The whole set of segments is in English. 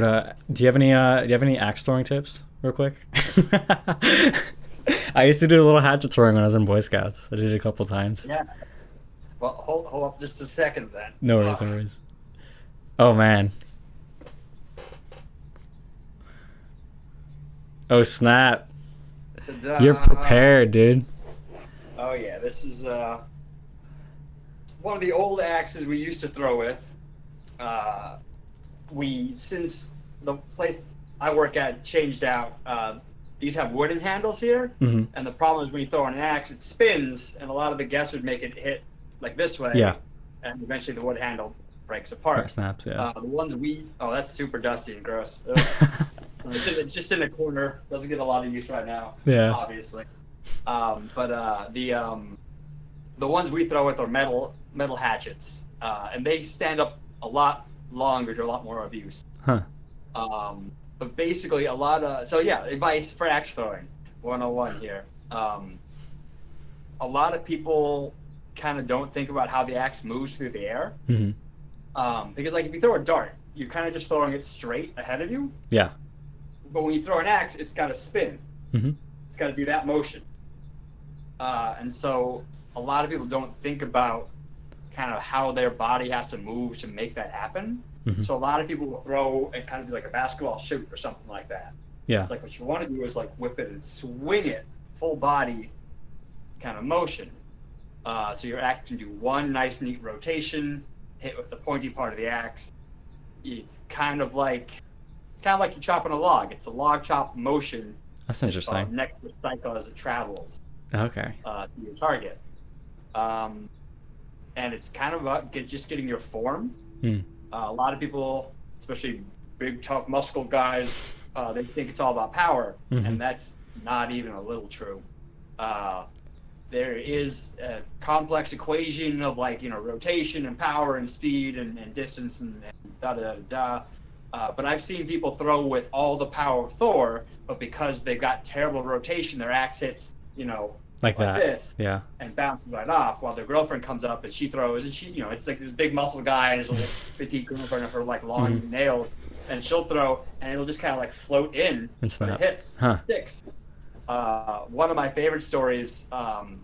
But do you have any axe throwing tips, real quick? I used to do a little hatchet throwing when I was in Boy Scouts. I did it a couple times. Yeah. Well, hold up just a second then. No worries, no worries. Oh man. Oh snap! Ta-da. You're prepared, dude. Oh yeah, this is one of the old axes we used to throw with. Since the place I work at changed out, these have wooden handles here, mm-hmm. and the problem is when you throw an axe, it spins, and a lot of the guests would make it hit like this way, yeah, and eventually the wood handle breaks apart. That snaps, yeah. The ones oh, that's super dusty and gross. It's just in the corner. Doesn't get a lot of use right now. Yeah, obviously. But the ones we throw with are metal hatchets, and they stand up a lot longer to a lot more abuse. Huh. But basically, so yeah, advice for axe throwing 101 here. A lot of people kind of don't think about how the axe moves through the air, mm-hmm. Because like if you throw a dart, you're kind of just throwing it straight ahead of you. Yeah. But when you throw an axe, it's got to spin. Mm-hmm. It's got to do that motion. And so a lot of people don't think about kind of how their body has to move to make that happen. Mm-hmm. So a lot of people will throw and kind of do like a basketball shoot or something like that. Yeah. It's like what you want to do is like whip it and swing it, full body kind of motion. So your axe can do one nice, neat rotation, hit with the pointy part of the axe. It's kind of like you're chopping a log. It's a log chop motion. That's interesting. Next to the cycle as it travels. Okay. To your target. And it's kind of about just getting your form. Mm. A lot of people, especially big, tough, muscle guys, they think it's all about power. Mm-hmm. And that's not even a little true. There is a complex equation of like, you know, rotation and power and speed and distance and da-da-da-da. But I've seen people throw with all the power of Thor, but because they've got terrible rotation, their axe hits, you know, like this, yeah, and bounces right off. While their girlfriend comes up and she throws, and she, you know, it's like this big muscle guy and his little petite girlfriend of her like long mm-hmm. nails, and she'll throw, and it'll just kind of like float in and it hits, huh. sticks. One of my favorite stories, and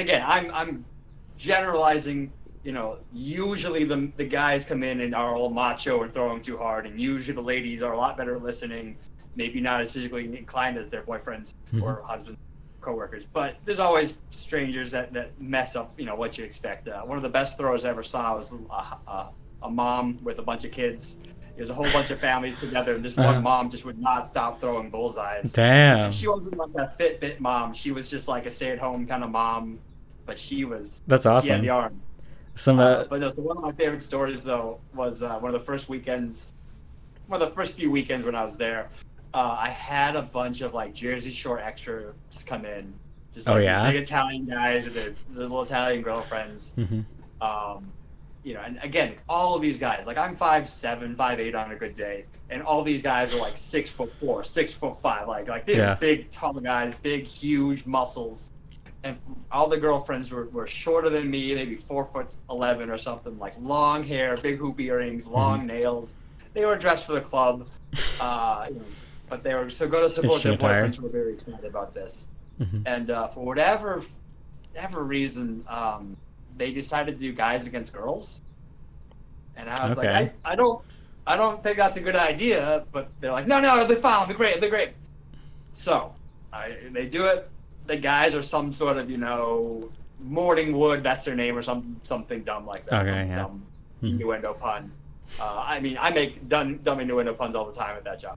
again, I'm generalizing. You know, usually the guys come in and are all macho and throwing too hard, and usually the ladies are a lot better at listening, maybe not as physically inclined as their boyfriends mm-hmm. or husbands, coworkers. But there's always strangers that mess up, you know, what you expect. One of the best throws I ever saw was a mom with a bunch of kids. There's a whole bunch of families together, and this one mom just would not stop throwing bullseyes. Damn. And she wasn't like that Fitbit mom. She was just like a stay-at-home kind of mom, but she was. That's awesome. She had the arm. But no, one of my favorite stories though was one of the first few weekends when I was there, I had a bunch of like Jersey Shore extras come in, just like big Italian guys with their little Italian girlfriends, mm-hmm. You know, and again all of these guys, like I'm 5'7", 5'8" on a good day, and all these guys are like 6'4", 6'5", like these big tall guys, big huge muscles. And all the girlfriends were shorter than me, maybe 4'11" or something, like long hair, big hoop earrings, long mm-hmm. nails. They were dressed for the club, you know, but they were so going to support their boyfriends who were very excited about this. Mm-hmm. And for whatever reason, they decided to do guys against girls. And I was like, I don't think that's a good idea. But they're like, no, it'll be fine, it'll be great. So they do it. The guys are some sort of, you know, Morningwood, that's their name, or something dumb like that. Okay, some dumb innuendo pun. I mean, I make dumb innuendo puns all the time at that job.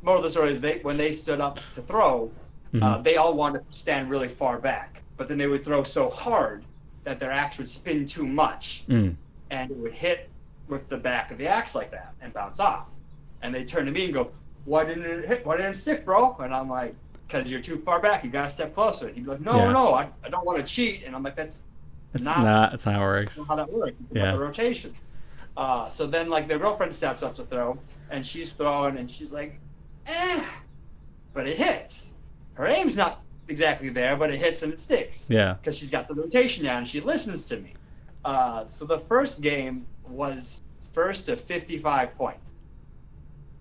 Moral of the story is when they stood up to throw, mm-hmm. They all wanted to stand really far back, but then they would throw so hard that their axe would spin too much, and it would hit with the back of the axe like that and bounce off. And they turn to me and go, "Why didn't it hit? Why didn't it stick, bro?" And I'm like, "Because you're too far back, you gotta step closer." He'd be like, "No, I don't want to cheat," and I'm like, "That's not how it works. That's not how that works. It's about the rotation." So then, like, their girlfriend steps up to throw, and she's throwing, and she's like, "Eh," but it hits. Her aim's not exactly there, but it hits and it sticks. Yeah, because she's got the rotation down, and she listens to me. So the first game was first to 55 points.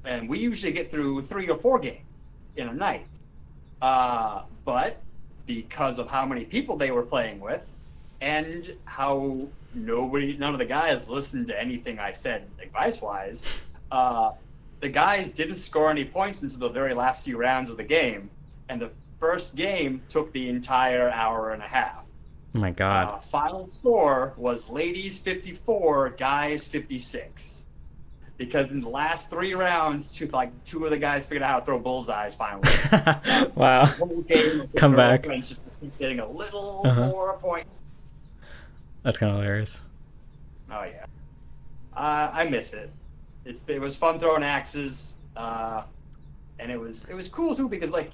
And we usually get through 3 or 4 games in a night. But because of how many people they were playing with and how none of the guys listened to anything I said advice-wise, the guys didn't score any points until the very last few rounds of the game. And the first game took the entire 1.5 hours. Oh my God. Final score was ladies 54, guys 56. Because in the last 3 rounds, two of the guys figured out how to throw bullseyes finally. Wow. Come back. Just getting a little more point. That's kind of hilarious. Oh, yeah. I miss it. It was fun throwing axes. And it was cool, too, because, like,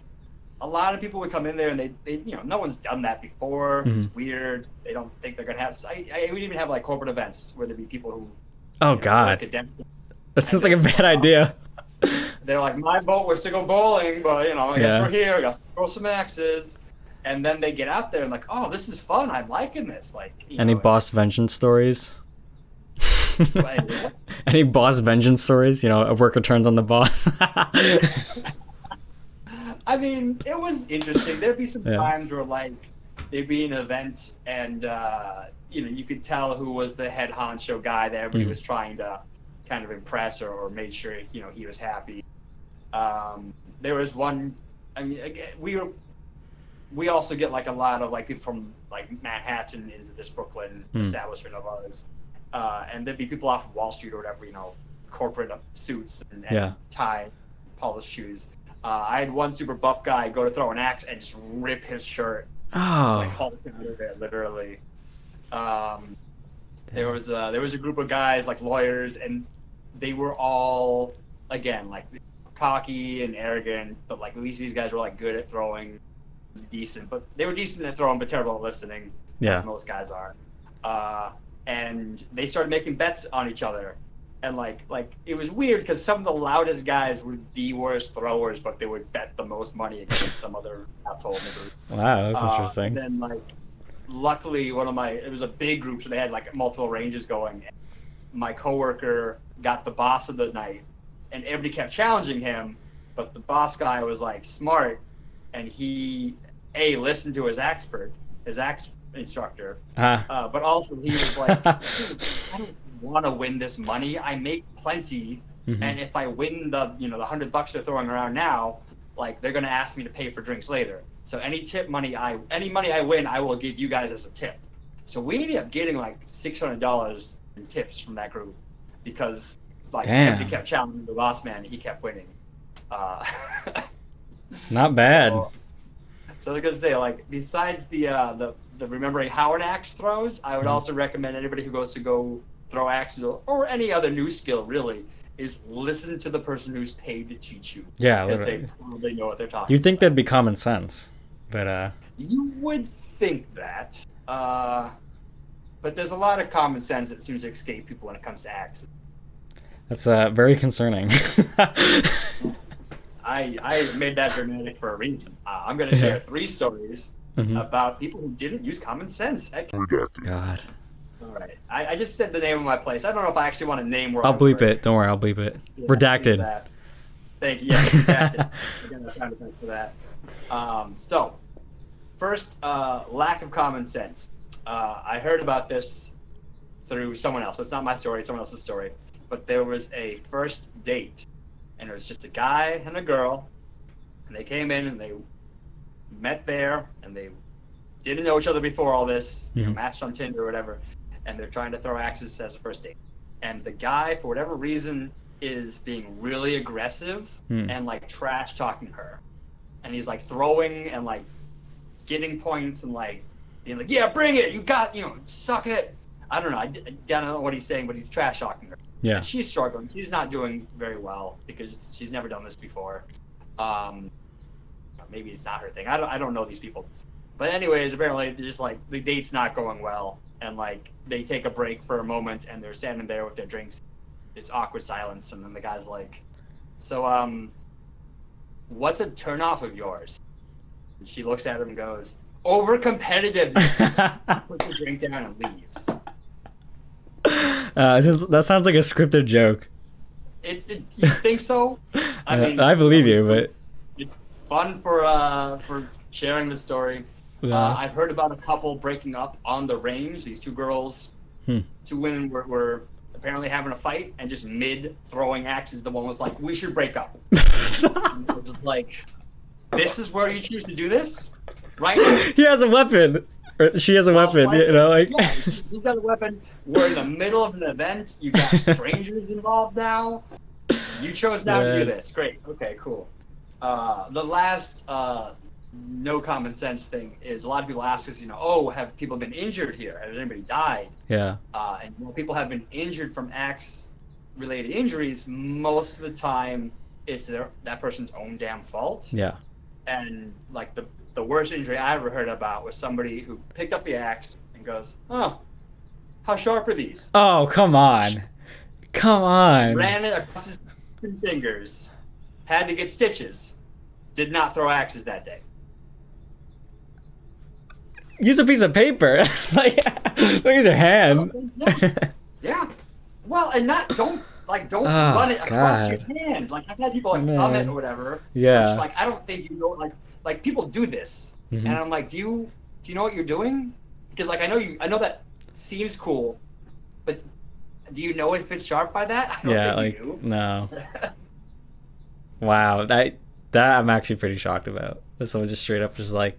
a lot of people would come in there and they no one's done that before. Mm-hmm. It's weird. They don't think they're going to have... I would even have, like, corporate events where there'd be people who... Oh, God. That sounds like a bad idea. They're like, my vote was to go bowling, but, I guess we're here. We got to throw some axes. And then they get out there and like, oh, this is fun. I'm liking this. Like, Any boss vengeance stories? Any boss vengeance stories? A worker turns on the boss. I mean, it was interesting. There'd be some times where, like, there'd be an event and, you could tell who was the head honcho guy that everybody was trying to kind of impress or make sure, he was happy. There was one, again, we also get, like, a lot of, like, people from, like, Manhattan into this Brooklyn establishment of ours. And there'd be people off of Wall Street or whatever, corporate suits and tie, polished shoes. I had one super buff guy go to throw an axe and just rip his shirt. Oh. Just, like, haul him out of it, literally. There was a group of guys, like lawyers, and they were all, again, like, cocky and arrogant, but, like, at least these guys were, like, good at throwing, decent, but they were decent at throwing but terrible at listening, as most guys are. And they started making bets on each other, and like it was weird because some of the loudest guys were the worst throwers, but they would bet the most money against some other asshole in the group. Wow, that's interesting. And then, like, luckily, it was a big group, so they had, like, multiple ranges going. My coworker got the boss of the night, and everybody kept challenging him, but the boss guy was, like, smart, and he, A, listened to his axe instructor, but also he was like, I don't want to win this money. I make plenty, and if I win the, the $100 they're throwing around now, like, they're going to ask me to pay for drinks later. So any tip money any money I win, I will give you guys as a tip. So we ended up getting like $600 in tips from that group because, like, he kept challenging the boss man and he kept winning. Not bad. So I was gonna say, like, besides the remembering how an axe throws, I would also recommend anybody who goes to go throw axes or any other new skill really is listen to the person who's paid to teach you. Yeah, literally. Because they probably know what they're talking about. You'd think that'd be common sense, but... You would think that, but there's a lot of common sense that seems to escape people when it comes to axes. That's very concerning. I made that dramatic for a reason. I'm going to share 3 stories about people who didn't use common sense. God. All right. I just said the name of my place. I don't know if I actually want to name where I'm bleep it. Don't worry. I'll bleep it. Yeah, redacted. Thank you. Yeah, redacted. I got a sound effect for that. So, first, lack of common sense. I heard about this through someone else. So it's not my story. It's someone else's story. But there was a first date. And it was just a guy and a girl. And they came in and they met there. And they didn't know each other before all this. Mm-hmm. Matched on Tinder or whatever. And they're trying to throw axes as a first date. And the guy, for whatever reason, is being really aggressive and, like, trash talking her. And he's, like, throwing and, like, getting points and, like, being like, yeah, bring it. You got, suck it. I don't know. I don't know what he's saying, but he's trash talking her. Yeah. And she's struggling. She's not doing very well because she's never done this before. Maybe it's not her thing. I don't know these people. But anyways, apparently they're just like, the date's not going well. And, like, they take a break for a moment and they're standing there with their drinks. It's awkward silence. And then the guy's like, so, what's a turnoff of yours? And she looks at him and goes, over competitiveness. Puts the drink down and leaves. That sounds like a scripted joke. You think so? I mean, I believe you, but it's fun for sharing the story. Yeah. I've heard about a couple breaking up on the range. These two girls, two women were apparently having a fight, and just mid throwing axes, the one was like, "We should break up." And it was like, this is where you choose to do this, right? He has a weapon. She has a weapon, you know, like. Yeah, she's got a weapon. We're in the middle of an event. You got strangers involved now. You chose not to do this. Great. Okay, cool. The last no common sense thing is a lot of people ask us, you know, oh, have people been injured here? Has anybody died? Yeah. And when people have been injured from axe-related injuries, most of the time it's that person's own damn fault. Yeah. And like the worst injury I ever heard about was somebody who picked up the axe and goes, "Oh, how sharp are these?" Oh, come on. Come on. Ran it across his fingers, had to get stitches, did not throw axes that day. Use a piece of paper. Like, don't use your hand. Yeah. Well, and don't run it across your hand. Like, I've had people like thumb it or whatever. Yeah. Which, like, I don't think you know, like people do this, and I'm like, do you know what you're doing? Because like I know that seems cool, but do you know if it's sharp by that? I don't think you do. No. Wow, that I'm actually pretty shocked about. That someone just straight up just like.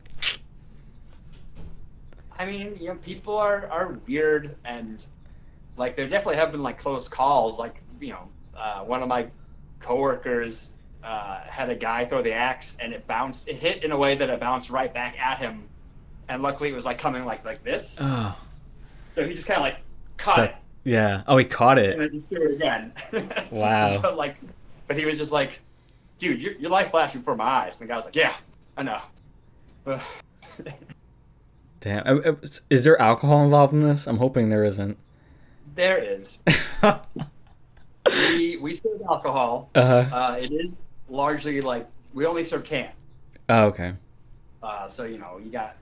I mean, you know, people are weird, and like there definitely have been like close calls. Like, you know, one of my coworkers. Had a guy throw the axe and it hit in a way that it bounced right back at him, and luckily it was like coming like this. Oh. So he just kind of like caught it. Yeah. Oh, he caught it. And then he threw it again. Wow. but he was just like, "Dude, your life flashing before my eyes." And the guy was like, "Yeah, I know." Damn. Is there alcohol involved in this? I'm hoping there isn't. There is. we serve alcohol. It is. Largely, like, we only serve canned. Oh, okay. So, you know, you got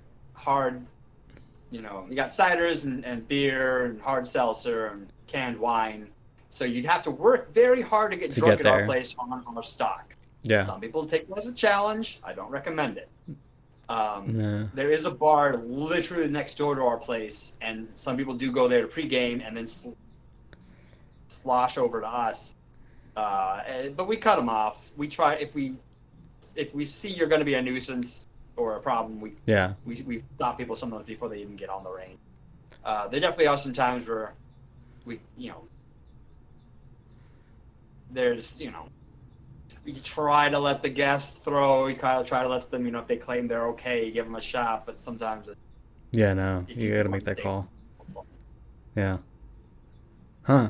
ciders and beer and hard seltzer and canned wine. So you'd have to work very hard to get drunk at our place on our stock. Yeah. Some people take it as a challenge. I don't recommend it. No. There is a bar literally next door to our place, and some people do go there to pregame and then slosh over to us. But we cut them off. We try if we see you're going to be a nuisance or a problem, we stop people sometimes before they even get on the range. There definitely are some times where we try to let the guests throw. We kind of try to let them, you know, if they claim they're okay, give them a shot. But sometimes you got to make that call. Yeah. Huh.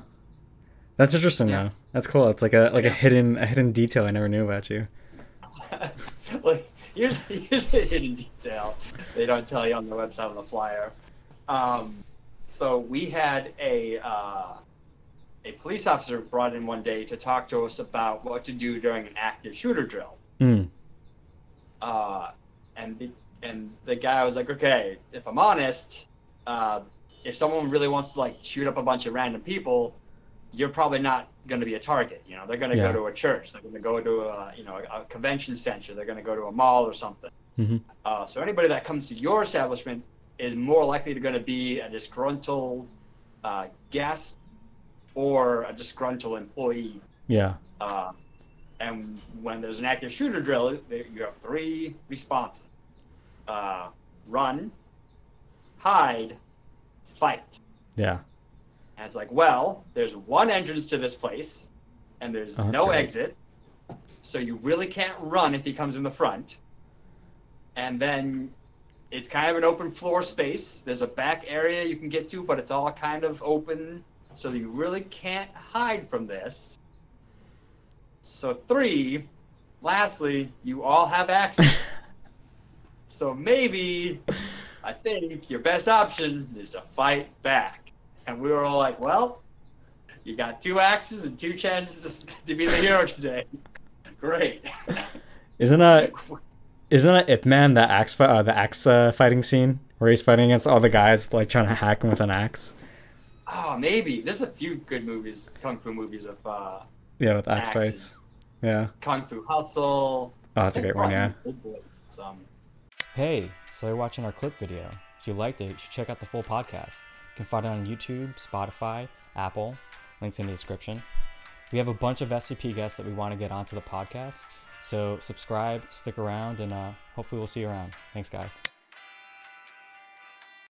That's interesting though. That's cool. It's like a hidden detail I never knew about you. Well, here's a hidden detail they don't tell you on the website on the flyer. So we had a police officer brought in one day to talk to us about what to do during an active shooter drill. Mm. And the guy was like, "Okay, if I'm honest, if someone really wants to like shoot up a bunch of random people, you're probably not going to be a target. You know, they're going to go to a church. They're going to go to a convention center. They're going to go to a mall or something. Mm-hmm. So anybody that comes to your establishment is more likely to going to be a disgruntled guest or a disgruntled employee." Yeah. And when there's an active shooter drill, you have three responses: run, hide, fight. Yeah. And it's like, well, there's one entrance to this place, and there's no exit, so you really can't run if he comes in the front. And then it's kind of an open floor space. There's a back area you can get to, but it's all kind of open, so you really can't hide from this. So three, lastly, you all have access. So maybe I think your best option is to fight back. And we were all like, well, you got two axes and two chances to be the hero today. Great. Isn't that Ip Man the axe fighting scene where he's fighting against all the guys like trying to hack him with an axe? Oh, maybe. There's a few good movies, kung fu movies with with axe fights. Yeah. Kung Fu Hustle. Oh, that's a great one, yeah. Hey, so you're watching our clip video. If you liked it, you should check out the full podcast. You can find it on YouTube, Spotify, Apple. Links in the description. We have a bunch of SCP guests that we want to get onto the podcast. So subscribe, stick around, and hopefully we'll see you around. Thanks, guys.